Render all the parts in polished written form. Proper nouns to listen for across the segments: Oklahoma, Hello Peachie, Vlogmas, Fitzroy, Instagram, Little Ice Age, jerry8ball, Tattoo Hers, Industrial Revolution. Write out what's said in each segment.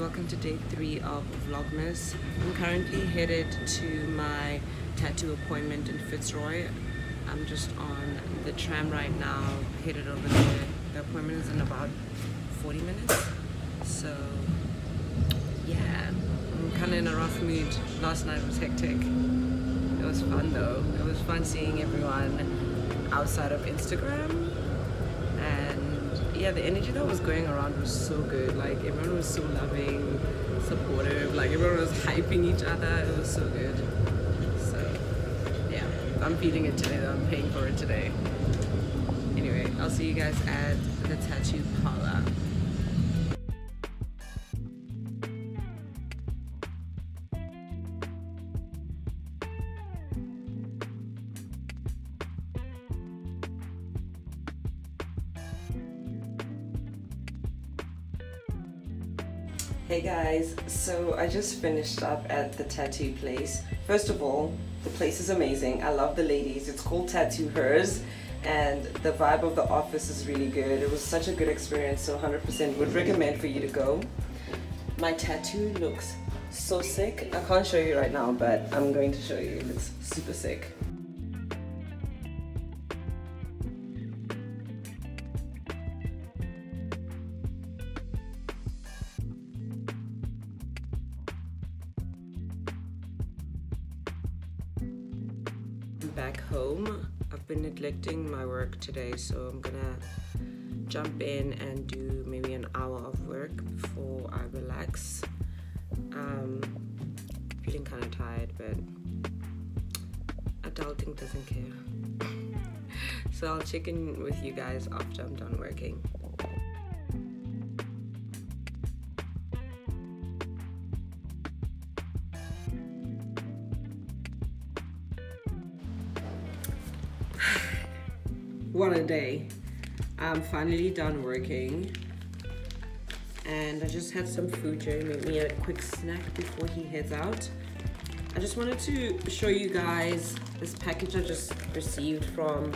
welcome to day 3 of Vlogmas. I'm currently headed to my tattoo appointment in Fitzroy. I'm just on the tram right now, headed over there. The appointment is in about 40 minutes. So yeah, I'm kind of in a rough mood. Last night was hectic. It was fun though. It was fun seeing everyone outside of Instagram. Yeah, the energy that was going around was so good. Like, everyone was so loving, supportive, like everyone was hyping each other. It was so good. So yeah, I'm feeling it today though. I'm paying for it today. Anyway, I'll see you guys at the tattoo parlor. Hey guys, so I just finished up at the tattoo place. First of all, the place is amazing. I love the ladies. It's called Tattoo Hers, and the vibe of the office is really good. It was such a good experience, so 100% would recommend for you to go. My tattoo looks so sick. I can't show you right now, but I'm going to show you. It looks super sick. Back home. I've been neglecting my work today, so I'm gonna jump in and do maybe an hour of work before I relax. Feeling kind of tired, but adulting doesn't care. So I'll check in with you guys after I'm done working. What a day. I'm finally done working and I just had some food. Jerry made me a quick snack before he heads out. I just wanted to show you guys this package I just received from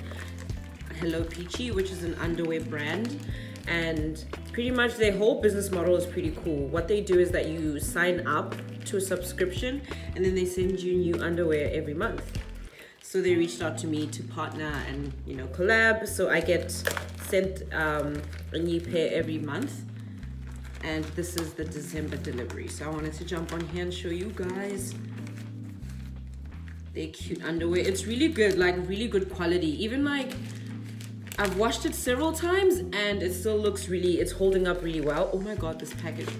Hello Peachie, which is an underwear brand, and pretty much their whole business model is pretty cool. What they do is that you sign up to a subscription and then they send you new underwear every month. So they reached out to me to partner and, you know, collab. So I get sent a new pair every month, and this is the December delivery. So I wanted to jump on here and show you guys their cute underwear. It's really good, like really good quality. Even like I've washed it several times and it still looks really, it's holding up really well. Oh my God, this package,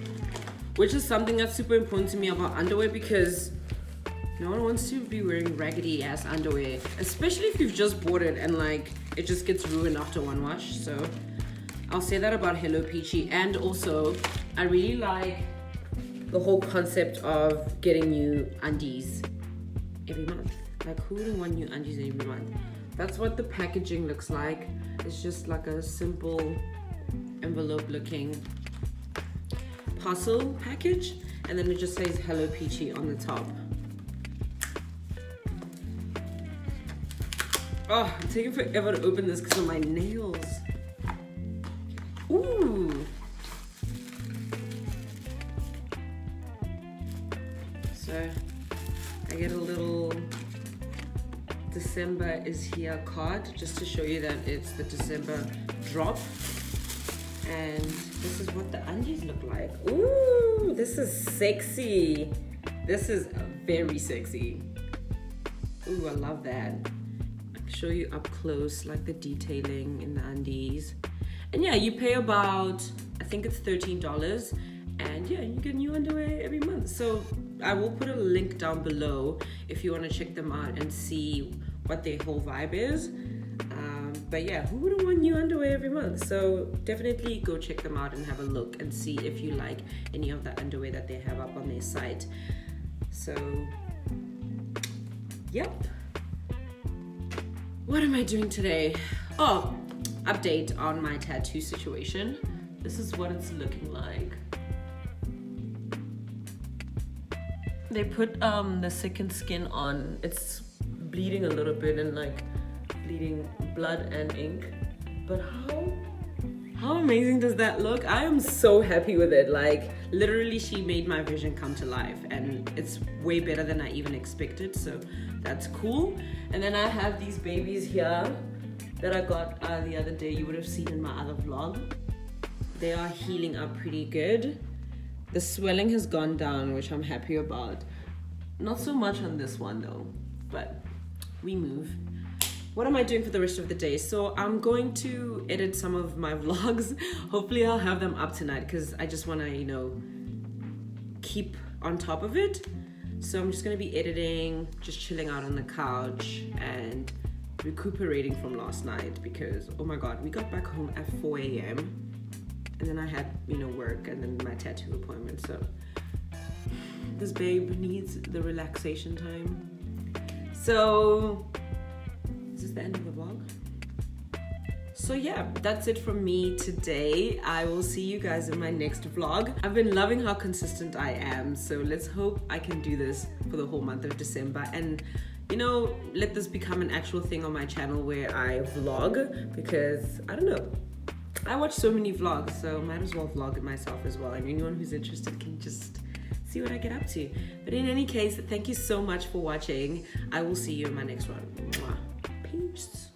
which is something that's super important to me about underwear, because no one wants to be wearing raggedy ass underwear, especially if you've just bought it and like it just gets ruined after one wash. So I'll say that about Hello Peachie. And also I really like the whole concept of getting new undies every month. Like, who wouldn't want new undies every month? That's what the packaging looks like. It's just like a simple envelope looking parcel package, and then it just says Hello Peachie on the top. Oh, I'm taking forever to open this because of my nails. Ooh. So, I get a little December is here card just to show you that it's the December drop. And this is what the undies look like. Ooh, this is sexy. This is very sexy. Ooh, I love that. Show you up close, like the detailing in the undies. And yeah, you pay about, I think it's $13, and yeah, you get new underwear every month. So I will put a link down below if you want to check them out and see what their whole vibe is. But yeah, who wouldn't want new underwear every month? So definitely go check them out and have a look and see if you like any of the underwear that they have up on their site. So yep. What am I doing today? Oh, update on my tattoo situation. This is what it's looking like. They put the second skin on. It's bleeding a little bit and like bleeding blood and ink. But how amazing does that look? I am so happy with it. Like, literally she made my vision come to life, and it's way better than I even expected, so that's cool. And then I have these babies here that I got the other day. You would have seen in my other vlog. They are healing up pretty good. The swelling has gone down, which I'm happy about. Not so much on this one though, but we move. What am I doing for the rest of the day? So I'm going to edit some of my vlogs. Hopefully I'll have them up tonight because I just want to, you know, keep on top of it. So I'm just going to be editing, just chilling out on the couch and recuperating from last night because, oh my God, we got back home at 4 AM. And then I had, you know, work and then my tattoo appointment. So this babe needs the relaxation time. So is this the end of the vlog? So yeah, that's it from me today. I will see you guys in my next vlog. I've been loving how consistent I am. So let's hope I can do this for the whole month of December. And you know, let this become an actual thing on my channel where I vlog, because I don't know, I watch so many vlogs, so might as well vlog it myself as well, and anyone who's interested can just see what I get up to. But in any case, thank you so much for watching. I will see you in my next one. Mwah. Peace.